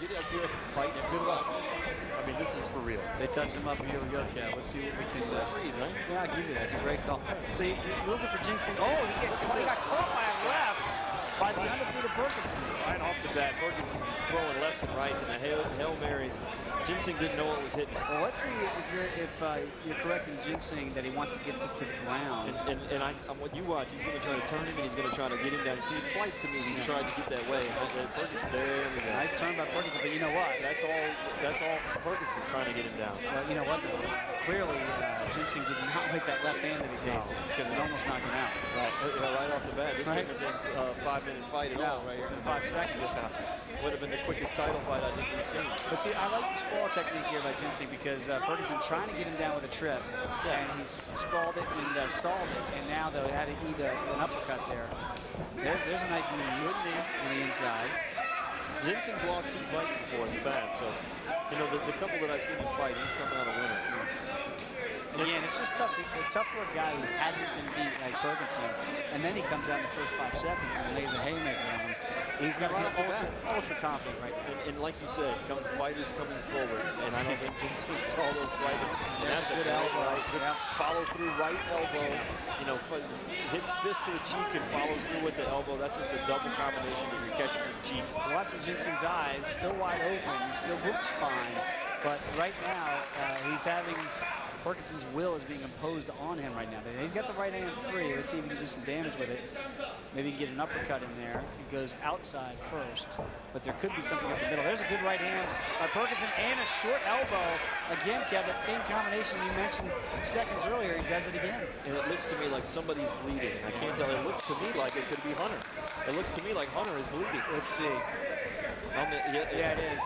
Get up here, fight, and good luck. I mean, this is for real. They touch him up, here we go, Cal. Let's see what we can do. Right? Yeah, I'll give you that. It's a great call. So you're looking for Ginseng. Oh, he got caught by a left by the under Peter Perkinson. Right off the bat, Perkinson's just throwing lefts and rights and the Hail Marys. Ginseng didn't know what was hitting. Well, let's see if you're correcting Ginseng that he wants to get this to the ground. And what you watch, he's going to try to turn him and he's going to try to get him down. See, twice to me, he's tried to get that way. Perkinson, there we go. Nice turn by Perkinson, but you know what? That's all Perkinson trying to get him down. Well, you know what? Clearly, Ginseng did not like that left hand that he tasted because it almost knocked him out. Right off the bat, this would have been a 5-minute fight at all right here. In 5 seconds. Would have been the quickest title fight I think we've seen. But see, I like the sprawl technique here by Ginseng because Perkinson trying to get him down with a trip, and he's sprawled it and stalled it, and now they'll have to eat an uppercut there. There's a nice knee on the inside. Ginseng's lost 2 fights before in the past, so you know the couple that I've seen him fight, he's come out a winner. Again, it's just tough for a guy who hasn't been beat like Perkinson, and then he comes out in the first 5 seconds and lays a haymaker on him. He's got to feel ultra confident right now. And like you said, fighters coming forward, and I don't think Ginseng saw those right. And that's a good elbow. Follow through right elbow. You know, hit fist to the cheek and follows through with the elbow. That's just a double combination that you're catching to the cheek. Watching Ginseng's eyes, still wide open, still hook spine, but right now he's having. Perkinson's will is being imposed on him right now. He's got the right hand free. Let's see if he can do some damage with it. Maybe he can get an uppercut in there. It goes outside first, but there could be something up the middle. There's a good right hand by Perkinson and a short elbow. Again, Kev, that same combination you mentioned seconds earlier, he does it again. And it looks to me like somebody's bleeding. I can't tell. It looks to me like it could be Hunter. It looks to me like Hunter is bleeding. Let's see. Yeah, it is.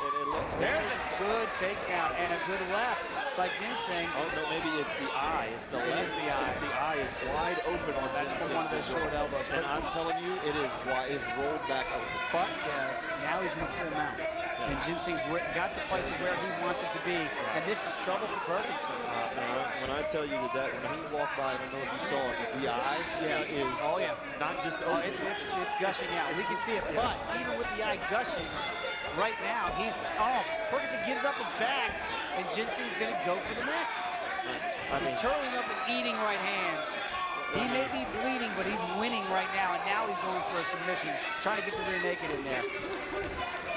There's a good takedown and a good left by Ginseng. Oh, no, maybe it's the eye. It's the left. It is the eye. It's the eye is wide open on Ginseng. That's one of those short elbows. And I'm telling you, it is wide. It's rolled back over. But now he's in full mount. Yeah. And Ginseng's got the fight to where he wants it to be. And this is trouble for Perkinson. When I tell you when he walked by, I don't know if you saw it, but the eye is not just open. Oh, it's gushing out. And we can see it. Yeah. But even with the eye gushing, right now, Perkinson gives up his back, and Ginseng's going to go for the neck. He's turning up and eating right hands. He may be bleeding, but he's winning right now, and now he's going for a submission, trying to get the rear naked in there.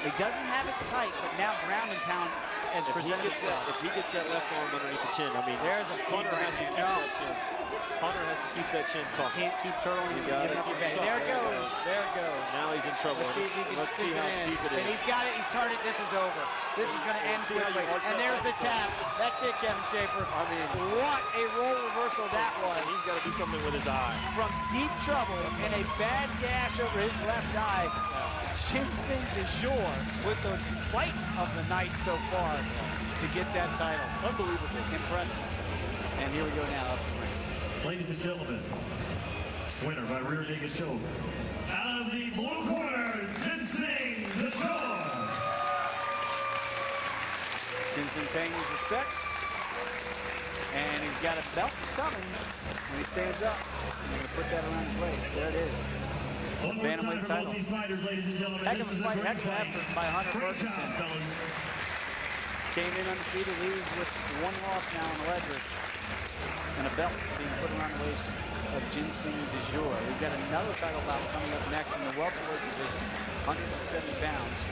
He doesn't have it tight, but now ground and pound has presented itself. If he gets that left arm underneath the chin, I mean, there's a Hunter has to keep that chin. Hunter has to keep that chin tough. He can't keep turtling. There it goes. There it goes. Now he's in trouble. Let's see if he can see how deep it is. And he's got it. He's started. This is over. This is going to end quickly. And there's the tap. That's it, Kevin Schaefer. I mean, what a roll reversal that was. He's got to do something with his eye. From deep trouble and a bad gash over his left eye, Ginseng DuJour with the fight of the night so far to get that title. Unbelievable. Impressive. And here we go now up the ring. Ladies and gentlemen, winner by rear naked choke, out of the blue corner, Ginseng DuJour. Ginseng paying his respects, and he's got a belt coming when he stands up. I'm going to put that around his waist. There it is. Bantamweight title. Heck of a fight, heck of an effort by Hunter Perkinson. Came in undefeated, leaves with 1 loss now on the ledger. And a belt being put around the waist of Ginseng DuJour. We've got another title bout coming up next in the welterweight division, 170 pounds.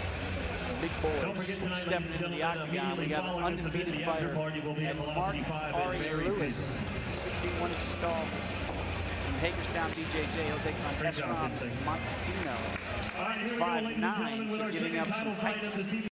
Some big boys stepping into the octagon. We got an undefeated fighter, and Mark R.A. Lewis, 6'1" inches tall, from Hagerstown, BJJ. He'll take on Esrom Montesino, 5'9", so giving up some height.